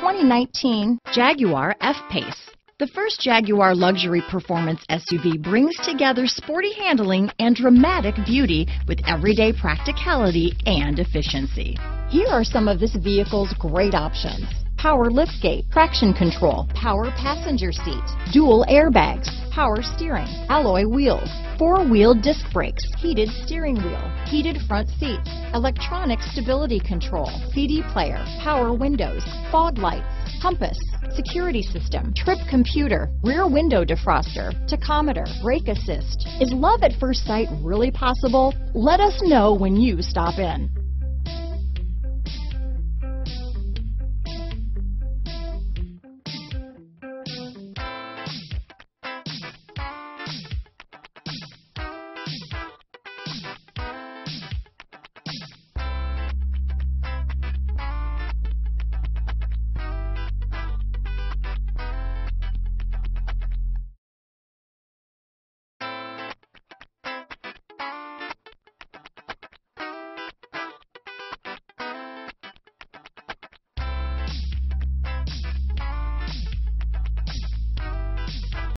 2019 Jaguar F-Pace. The first Jaguar luxury performance SUV brings together sporty handling and dramatic beauty with everyday practicality and efficiency. Here are some of this vehicle's great options: power liftgate, traction control, power passenger seat, dual airbags, power steering, alloy wheels, four-wheel disc brakes, heated steering wheel, heated front seats, electronic stability control, CD player, power windows, fog lights, compass, security system, trip computer, rear window defroster, tachometer, brake assist. Is love at first sight really possible? Let us know when you stop in.